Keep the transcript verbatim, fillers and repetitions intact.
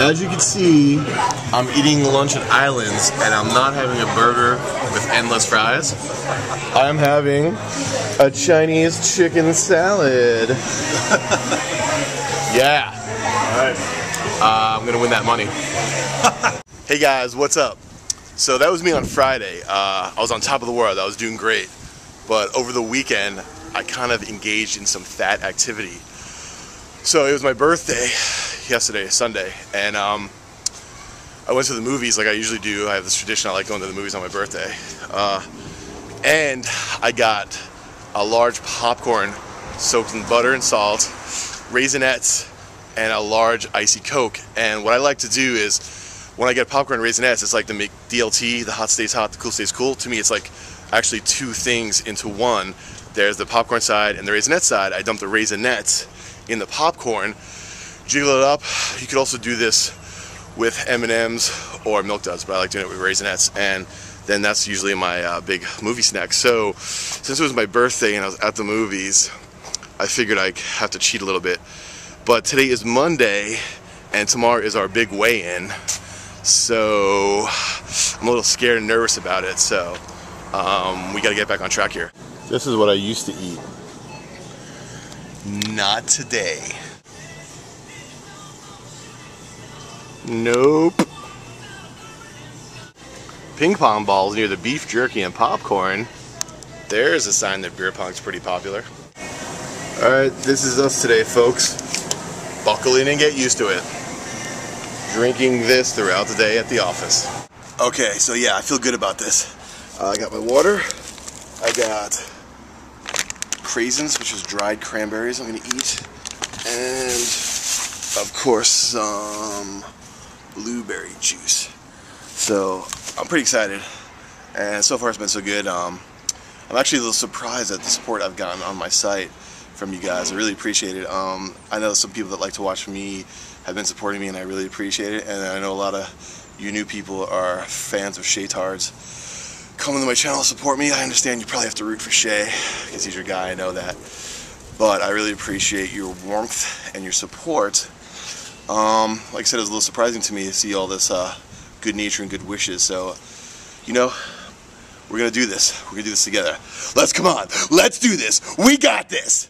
As you can see, I'm eating lunch at Islands, and I'm not having a burger with endless fries. I'm having a Chinese chicken salad. Yeah. All right. Uh, I'm going to win that money. Hey guys, what's up? So that was me on Friday. Uh, I was on top of the world. I was doing great. But over the weekend, I kind of engaged in some fat activity. So it was my birthday yesterday, Sunday, and um, I went to the movies like I usually do. I have this tradition, I like going to the movies on my birthday. Uh, and I got a large popcorn soaked in butter and salt, Raisinets, and a large icy Coke. And what I like to do is, when I get popcorn and Raisinets, it's like the D L T, the hot stays hot, the cool stays cool. To me, it's like actually two things into one. There's the popcorn side and the Raisinets side. I dump the Raisinets in the popcorn, jiggle it up. You could also do this with M and M's or Milk Duds, but I like doing it with Raisinets, and then that's usually my uh, big movie snack. So since it was my birthday and I was at the movies, I figured I'd have to cheat a little bit. But today is Monday, and tomorrow is our big weigh-in, so I'm a little scared and nervous about it, so um, we gotta get back on track here. This is what I used to eat. Not today. Nope. Ping pong balls near the beef jerky and popcorn. There's a sign that beer pong's pretty popular. Alright, this is us today, folks. Buckle in and get used to it. Drinking this throughout the day at the office. Okay, so yeah, I feel good about this. Uh, I got my water. I got craisins, which is dried cranberries, I'm going to eat, and of course some blueberry juice. So I'm pretty excited, and so far it's been so good. Um, I'm actually a little surprised at the support I've gotten on my site from you guys. I really appreciate it. Um, I know some people that like to watch me have been supporting me, and I really appreciate it, and I know a lot of you new people are fans of Shaytards. Come to my channel, support me. I understand you probably have to root for Shay because he's your guy, I know that. But I really appreciate your warmth and your support. Um, like I said, it was a little surprising to me to see all this uh, good nature and good wishes. So, you know, we're going to do this. We're going to do this together. Let's come on. Let's do this. We got this.